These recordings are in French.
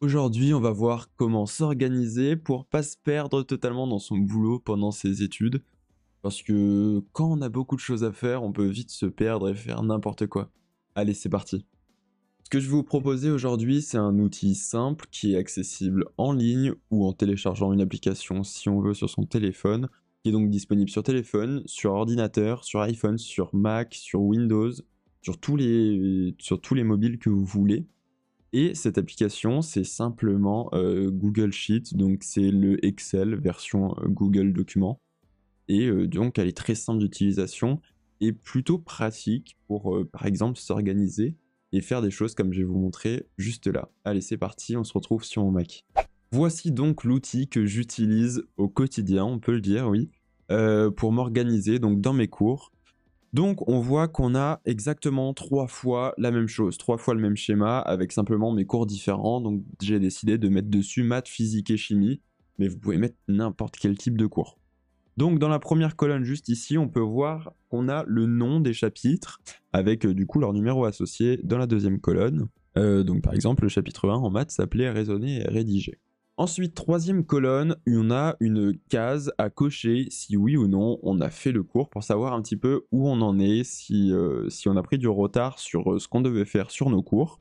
Aujourd'hui, on va voir comment s'organiser pour ne pas se perdre totalement dans son boulot pendant ses études. Parce que quand on a beaucoup de choses à faire, on peut vite se perdre et faire n'importe quoi. Allez, c'est parti. Ce que je vais vous proposer aujourd'hui, c'est un outil simple qui est accessible en ligne ou en téléchargeant une application si on veut sur son téléphone, qui est donc disponible sur téléphone, sur ordinateur, sur iPhone, sur Mac, sur Windows, sur tous les mobiles que vous voulez. Et cette application, c'est simplement Google Sheet, donc c'est le Excel version Google Documents. Et donc elle est très simple d'utilisation et plutôt pratique pour par exemple s'organiser et faire des choses comme je vais vous montrer juste là. Allez, c'est parti, on se retrouve sur mon Mac. Voici donc l'outil que j'utilise au quotidien, on peut le dire, oui, pour m'organiser donc dans mes cours. Donc on voit qu'on a exactement 3 fois la même chose, 3 fois le même schéma avec simplement mes cours différents. Donc j'ai décidé de mettre dessus maths, physique et chimie, mais vous pouvez mettre n'importe quel type de cours. Donc dans la première colonne juste ici, on peut voir qu'on a le nom des chapitres avec du coup leur numéro associé dans la deuxième colonne. Donc par exemple le chapitre 1 en maths s'appelait raisonner et rédiger. Ensuite, troisième colonne, on a une case à cocher si oui ou non on a fait le cours pour savoir un petit peu où on en est, si on a pris du retard sur ce qu'on devait faire sur nos cours.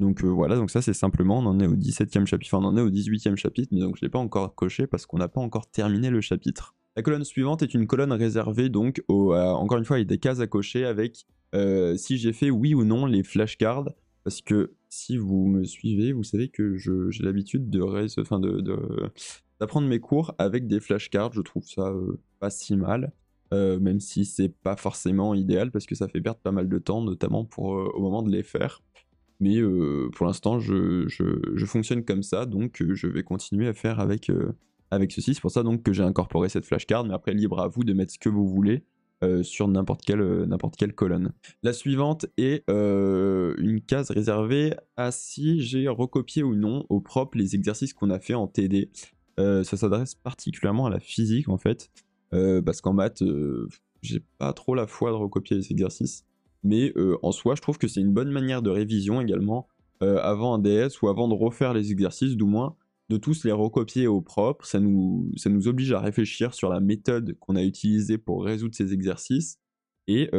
Donc voilà, donc ça c'est simplement, on en est au 17e chapitre, enfin on en est au 18e chapitre, mais donc je ne l'ai pas encore coché parce qu'on n'a pas encore terminé le chapitre. La colonne suivante est une colonne réservée donc, encore une fois, avec des cases à cocher avec si j'ai fait oui ou non les flashcards. Parce que si vous me suivez, vous savez que j'ai l'habitude d'apprendre mes cours avec des flashcards. Je trouve ça pas si mal, même si c'est pas forcément idéal parce que ça fait perdre pas mal de temps, notamment au moment de les faire. Mais pour l'instant, je fonctionne comme ça, donc je vais continuer à faire avec ceci. C'est pour ça donc que j'ai incorporé cette flashcard, mais après libre à vous de mettre ce que vous voulez. Sur n'importe quelle colonne. La suivante est une case réservée à si j'ai recopié ou non au propre les exercices qu'on a fait en TD. Ça s'adresse particulièrement à la physique en fait, parce qu'en maths, j'ai pas trop la foi de recopier les exercices, mais en soi, je trouve que c'est une bonne manière de révision également, avant un DS ou avant de refaire les exercices, du moins, de tous les recopier au propre, ça nous oblige à réfléchir sur la méthode qu'on a utilisée pour résoudre ces exercices, et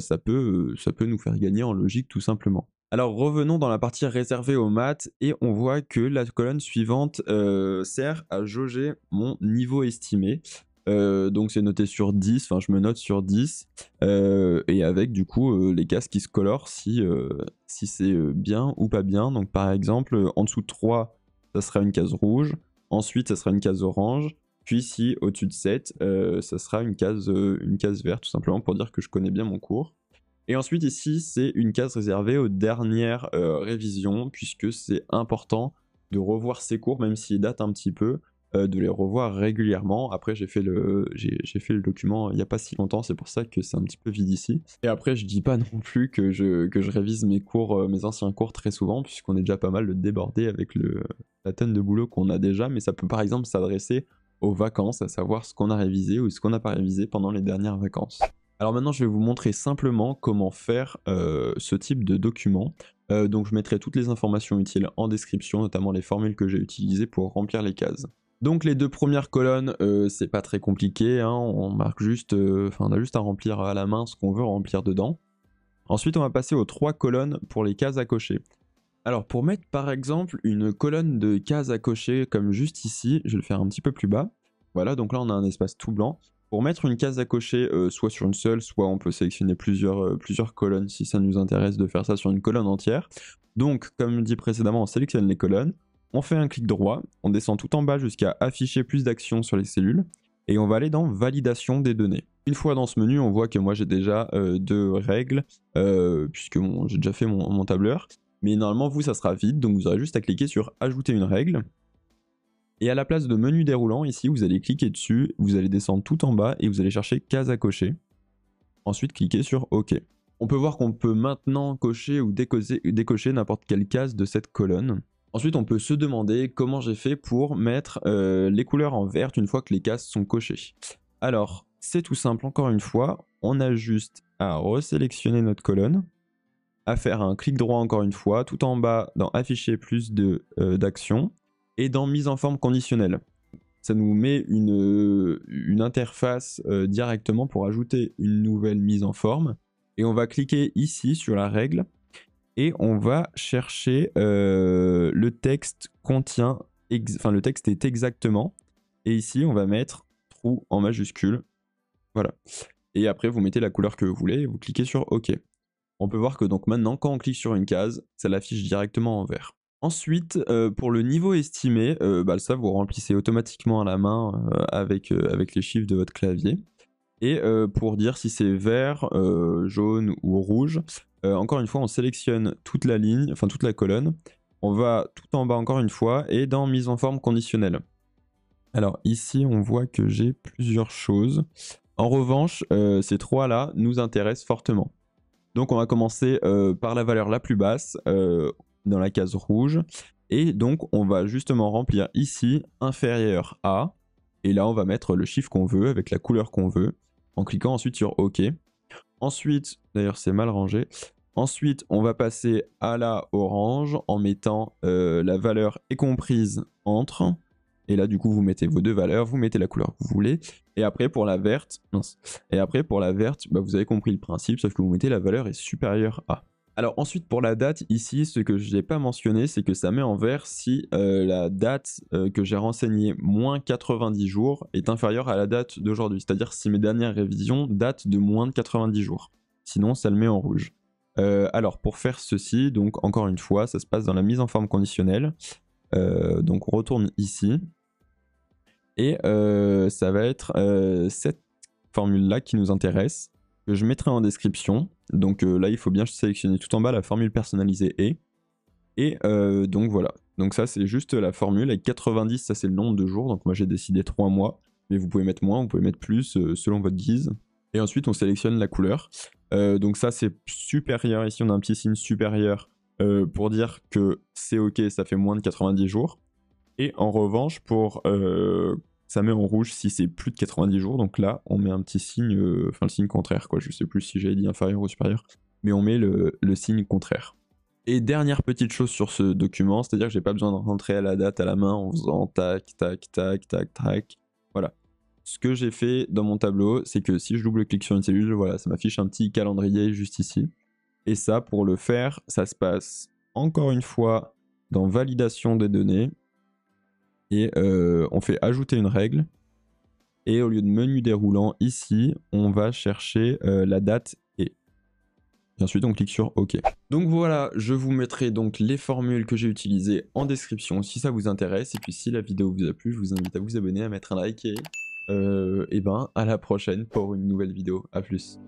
ça peut nous faire gagner en logique tout simplement. Alors revenons dans la partie réservée aux maths, et on voit que la colonne suivante sert à jauger mon niveau estimé. Donc c'est noté sur 10, enfin je me note sur 10, et avec du coup les cases qui se colorent si c'est bien ou pas bien. Donc par exemple en dessous de 3, ça sera une case rouge, ensuite ça sera une case orange, puis ici au-dessus de 7, ça sera une case verte, tout simplement pour dire que je connais bien mon cours. Et ensuite ici, c'est une case réservée aux dernières révisions, puisque c'est important de revoir ces cours, même s'ils datent un petit peu, de les revoir régulièrement. Après, j'ai fait le document il n'y a pas si longtemps, c'est pour ça que c'est un petit peu vide ici. Et après, je dis pas non plus que je révise mes anciens cours très souvent, puisqu'on est déjà pas mal débordé avec la tonne de boulot qu'on a déjà, mais ça peut par exemple s'adresser aux vacances, à savoir ce qu'on a révisé ou ce qu'on n'a pas révisé pendant les dernières vacances. Alors maintenant, je vais vous montrer simplement comment faire ce type de document. Donc je mettrai toutes les informations utiles en description, notamment les formules que j'ai utilisées pour remplir les cases. Donc les 2 premières colonnes, c'est pas très compliqué, hein, on a juste à remplir à la main ce qu'on veut remplir dedans. Ensuite on va passer aux 3 colonnes pour les cases à cocher. Alors pour mettre par exemple une colonne de cases à cocher comme juste ici, je vais le faire un petit peu plus bas. Voilà, donc là on a un espace tout blanc. Pour mettre une case à cocher soit sur une seule, soit on peut sélectionner plusieurs colonnes si ça nous intéresse de faire ça sur une colonne entière. Donc comme dit précédemment, on sélectionne les colonnes. On fait un clic droit, on descend tout en bas jusqu'à afficher plus d'actions sur les cellules et on va aller dans validation des données. Une fois dans ce menu, on voit que moi j'ai déjà 2 règles puisque j'ai déjà fait mon tableur, mais normalement vous ça sera vide, donc vous aurez juste à cliquer sur ajouter une règle et à la place de menu déroulant ici vous allez cliquer dessus, vous allez descendre tout en bas et vous allez chercher case à cocher, ensuite cliquez sur OK. On peut voir qu'on peut maintenant cocher ou décocher n'importe quelle case de cette colonne. Ensuite, on peut se demander comment j'ai fait pour mettre les couleurs en vert une fois que les cases sont cochées. Alors, C'est tout simple, encore une fois, on a juste à resélectionner notre colonne, à faire un clic droit encore une fois, tout en bas dans afficher plus d'actions, et dans mise en forme conditionnelle. Ça nous met une interface directement pour ajouter une nouvelle mise en forme. Et on va cliquer ici sur la règle et on va chercher le texte contient, enfin le texte est exactement. Et ici on va mettre trou en majuscule. Voilà. Et après vous mettez la couleur que vous voulez et vous cliquez sur OK. On peut voir que donc maintenant quand on clique sur une case, ça l'affiche directement en vert. Ensuite, pour le niveau estimé, ça vous remplissez automatiquement à la main avec les chiffres de votre clavier. Et pour dire si c'est vert, jaune ou rouge, encore une fois on sélectionne toute la ligne, enfin toute la colonne. On va tout en bas encore une fois et dans mise en forme conditionnelle. Alors ici on voit que j'ai plusieurs choses. En revanche, ces trois là nous intéressent fortement. Donc on va commencer par la valeur la plus basse dans la case rouge. Et donc on va justement remplir ici inférieur à. Et là on va mettre le chiffre qu'on veut avec la couleur qu'on veut. En cliquant ensuite sur OK. Ensuite, d'ailleurs c'est mal rangé. Ensuite on va passer à la orange en mettant la valeur est comprise entre. Et là du coup vous mettez vos deux valeurs, vous mettez la couleur que vous voulez. Et après pour la verte, vous avez compris le principe, sauf que vous mettez la valeur est supérieure à. Alors ensuite pour la date, ici ce que je n'ai pas mentionné c'est que ça met en vert si la date que j'ai renseignée moins 90 jours est inférieure à la date d'aujourd'hui. C'est-à-dire si mes dernières révisions datent de moins de 90 jours. Sinon ça le met en rouge. Alors pour faire ceci, donc encore une fois ça se passe dans la mise en forme conditionnelle. Donc on retourne ici. Et ça va être cette formule là qui nous intéresse. Que je mettrai en description. Donc là il faut bien sélectionner tout en bas la formule personnalisée et. Et donc voilà. Donc ça c'est juste la formule avec 90, ça c'est le nombre de jours. Donc moi j'ai décidé 3 mois. Mais vous pouvez mettre moins, vous pouvez mettre plus selon votre guise. Et ensuite on sélectionne la couleur. Donc ça c'est supérieur. Ici on a un petit signe supérieur pour dire que c'est ok, ça fait moins de 90 jours. Et en revanche pour... ça met en rouge si c'est plus de 90 jours, donc là on met un petit signe, le signe contraire quoi, je sais plus si j'avais dit inférieur ou supérieur, mais on met le signe contraire. Et dernière petite chose sur ce document, c'est-à-dire que j'ai pas besoin de rentrer à la date à la main en faisant tac, tac, tac, tac, tac, voilà. Ce que j'ai fait dans mon tableau, c'est que si je double-clique sur une cellule, voilà, ça m'affiche un petit calendrier juste ici. Et ça, pour le faire, ça se passe encore une fois dans validation des données. Et on fait ajouter une règle et au lieu de menu déroulant ici on va chercher la date et ensuite on clique sur OK. Donc voilà, je vous mettrai donc les formules que j'ai utilisées en description si ça vous intéresse et puis si la vidéo vous a plu je vous invite à vous abonner, à mettre un like et à la prochaine pour une nouvelle vidéo, à plus.